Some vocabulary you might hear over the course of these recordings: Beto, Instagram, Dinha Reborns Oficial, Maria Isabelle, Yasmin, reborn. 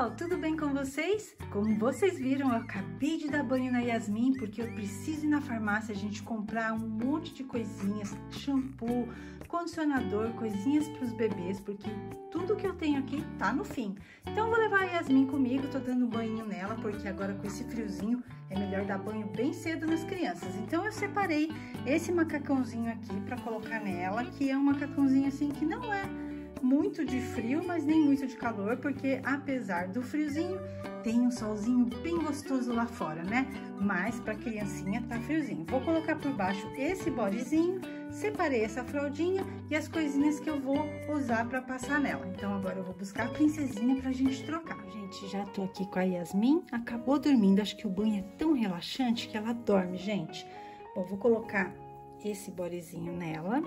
pessoal, tudo bem com vocês? Como vocês viram, eu acabei de dar banho na Yasmin porque eu preciso ir na farmácia, gente, comprar um monte de coisinhas, shampoo, condicionador, coisinhas para os bebês, porque tudo que eu tenho aqui tá no fim. Então eu vou levar a Yasmin comigo, tô dando banho nela porque agora com esse friozinho é melhor dar banho bem cedo nas crianças. Então eu separei esse macacãozinho aqui para colocar nela, que é um macacãozinho assim que não é muito de frio, mas nem muito de calor, porque apesar do friozinho, tem um solzinho bem gostoso lá fora, né? Mas pra criancinha tá friozinho. Vou colocar por baixo esse bodezinho, separei essa fraldinha e as coisinhas que eu vou usar pra passar nela. Então agora eu vou buscar a princesinha pra gente trocar. Gente, já tô aqui com a Yasmin, acabou dormindo, acho que o banho é tão relaxante que ela dorme, gente. Bom, vou colocar esse bodezinho nela,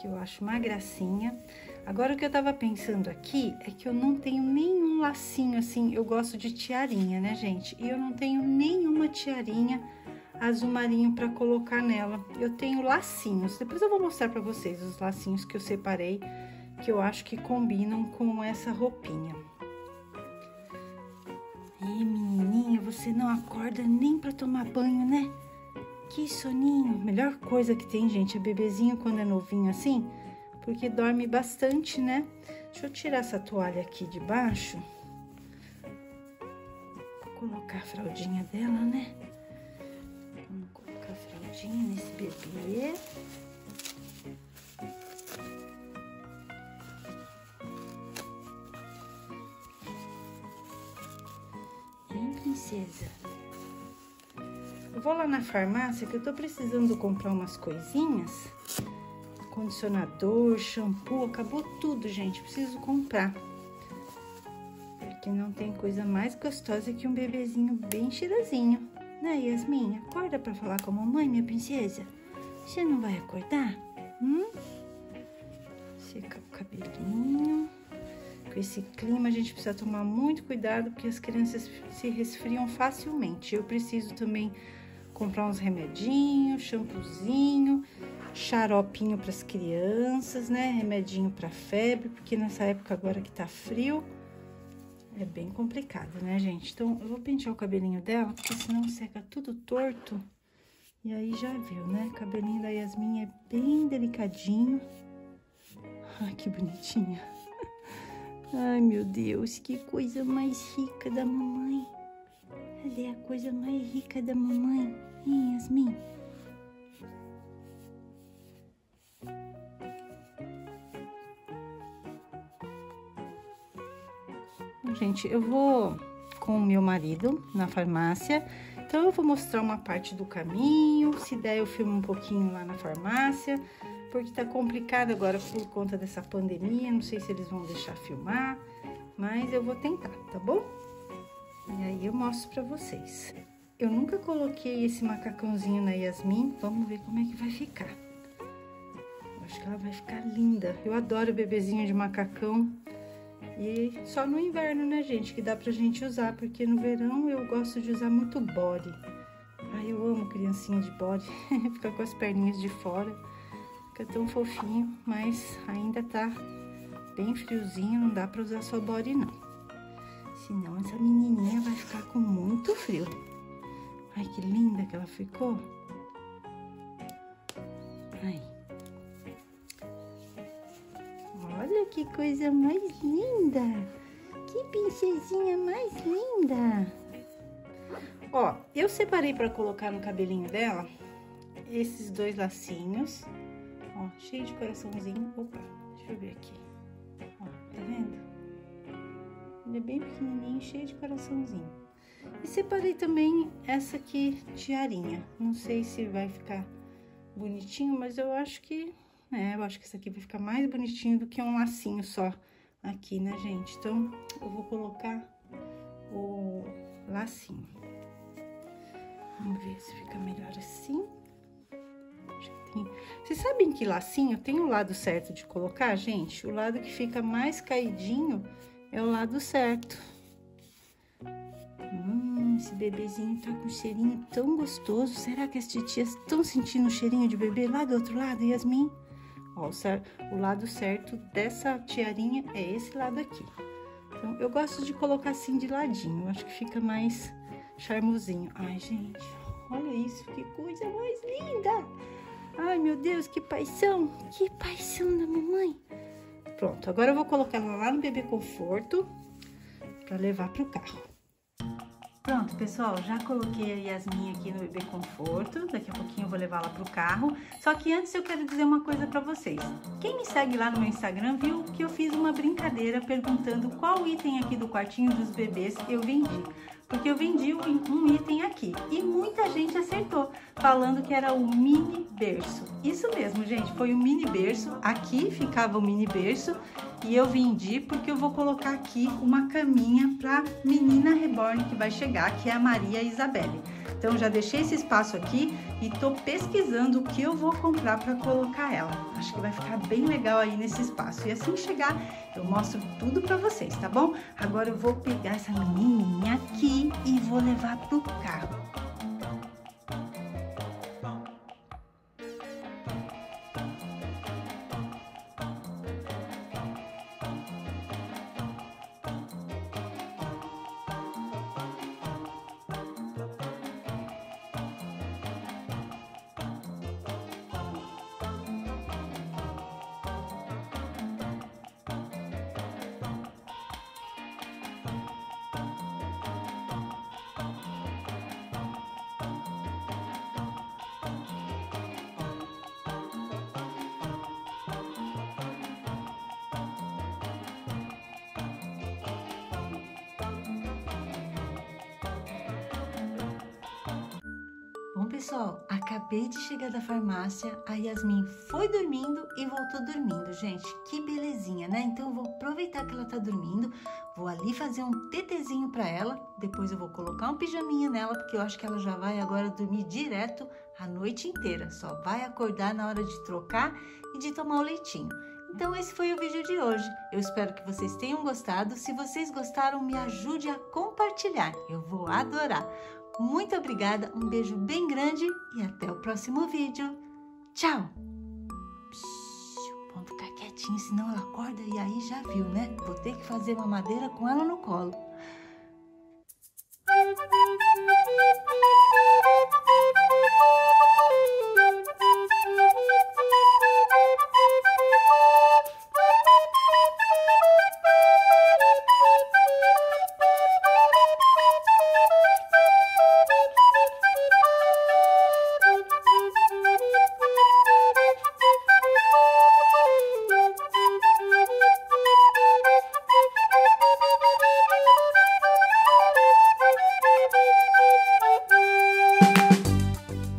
que eu acho uma gracinha. Agora o que eu tava pensando aqui é que eu não tenho nenhum lacinho assim, eu gosto de tiarinha, né, gente? E eu não tenho nenhuma tiarinha azul marinho pra colocar nela. Eu tenho lacinhos, depois eu vou mostrar pra vocês os lacinhos que eu separei, que eu acho que combinam com essa roupinha. E menininha, você não acorda nem pra tomar banho, né? Que soninho! Melhor coisa que tem, gente, é bebezinho quando é novinho assim, porque dorme bastante, né? Deixa eu tirar essa toalha aqui de baixo. Vou colocar a fraldinha dela, né? Vamos colocar a fraldinha nesse bebê. Vem, princesa. Eu vou lá na farmácia que eu tô precisando comprar umas coisinhas, condicionador, shampoo, acabou tudo, gente, preciso comprar. Porque não tem coisa mais gostosa que um bebezinho bem cheirosinho, né, Yasmin? Acorda pra falar com a mamãe, minha princesa. Você não vai acordar? Seca o cabelinho. Com esse clima a gente precisa tomar muito cuidado porque as crianças se resfriam facilmente. Eu preciso também comprar uns remedinhos, shampoozinho, xaropinho para as crianças, né? Remedinho para febre, porque nessa época agora que tá frio é bem complicado, né, gente? Então, eu vou pentear o cabelinho dela, porque senão seca tudo torto. E aí já viu, né? O cabelinho da Yasmin é bem delicadinho. Ai, que bonitinha. Ai, meu Deus, que coisa mais rica da mamãe. Ela é a coisa mais rica da mamãe, hein, Yasmin? Gente, eu vou com o meu marido na farmácia, então eu vou mostrar uma parte do caminho, se der eu filmo um pouquinho lá na farmácia, porque tá complicado agora por conta dessa pandemia, não sei se eles vão deixar filmar, mas eu vou tentar, tá bom? E aí eu mostro pra vocês. Eu nunca coloquei esse macacãozinho na Yasmin, vamos ver como é que vai ficar. Eu acho que ela vai ficar linda, eu adoro bebezinho de macacão. E só no inverno, né, gente, que dá pra gente usar, porque no verão eu gosto de usar muito body. Ai, eu amo criancinha de body, fica com as perninhas de fora, fica tão fofinho, mas ainda tá bem friozinho, não dá pra usar só body, não. Senão essa menininha vai ficar com muito frio. Ai, que linda que ela ficou. Ai. Olha que coisa mais linda! Que princesinha mais linda! Ó, eu separei pra colocar no cabelinho dela esses dois lacinhos, ó, cheio de coraçãozinho. Opa, deixa eu ver aqui. Ó, tá vendo? Ele é bem pequenininho, cheio de coraçãozinho. E separei também essa aqui, tiarinha. Não sei se vai ficar bonitinho, mas eu acho que... É, eu acho que isso aqui vai ficar mais bonitinho do que um lacinho só aqui, né, gente? Então, eu vou colocar o lacinho. Vamos ver se fica melhor assim. Vocês sabem que lacinho tem o lado certo de colocar, gente? O lado que fica mais caidinho é o lado certo. Esse bebezinho tá com um cheirinho tão gostoso. Será que as titias estão sentindo o cheirinho de bebê lá do outro lado, Yasmin? Ó, o lado certo dessa tiarinha é esse lado aqui. Então, eu gosto de colocar assim de ladinho, acho que fica mais charmosinho. Ai, gente, olha isso, que coisa mais linda! Ai, meu Deus, que paixão da mamãe! Pronto, agora eu vou colocar ela lá no bebê conforto para levar pro carro. Pronto, pessoal, já coloquei a Yasmin aqui no bebê conforto, daqui a pouquinho eu vou levar ela pro carro. Só que antes eu quero dizer uma coisa pra vocês. Quem me segue lá no meu Instagram viu que eu fiz uma brincadeira perguntando qual item aqui do quartinho dos bebês eu vendi. Porque eu vendi um item aqui e muita gente acertou, falando que era o mini berço. Isso mesmo, gente, foi o mini berço, aqui ficava o mini berço e eu vendi porque eu vou colocar aqui uma caminha para menina reborn que vai chegar, que é a Maria Isabelle. Então já deixei esse espaço aqui e tô pesquisando o que eu vou comprar para colocar ela. Acho que vai ficar bem legal aí nesse espaço. E assim chegar, eu mostro tudo para vocês, tá bom? Agora eu vou pegar essa menininha aqui e vou levar pro carro. Pessoal, acabei de chegar da farmácia, a Yasmin foi dormindo e voltou dormindo, gente, que belezinha, né? Então eu vou aproveitar que ela tá dormindo, vou ali fazer um tetezinho pra ela, depois eu vou colocar um pijaminha nela, porque eu acho que ela já vai agora dormir direto a noite inteira, só vai acordar na hora de trocar e de tomar o leitinho. Então esse foi o vídeo de hoje, eu espero que vocês tenham gostado, se vocês gostaram me ajude a compartilhar, eu vou adorar. Muito obrigada, um beijo bem grande e até o próximo vídeo. Tchau! Psiu, vamos ficar quietinho, senão ela acorda e aí já viu, né? Vou ter que fazer uma mamadeira com ela no colo.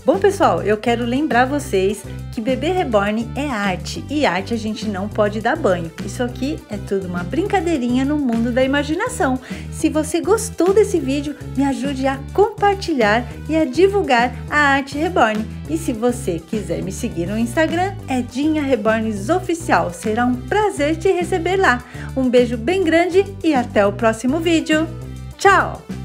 Bom, pessoal, eu quero lembrar vocês que bebê reborn é arte e arte a gente não pode dar banho. Isso aqui é tudo uma brincadeirinha no mundo da imaginação. Se você gostou desse vídeo, me ajude a compartilhar e a divulgar a arte reborn. E se você quiser me seguir no Instagram, é Dinha Reborns Oficial. Será um prazer te receber lá. Um beijo bem grande e até o próximo vídeo. Tchau!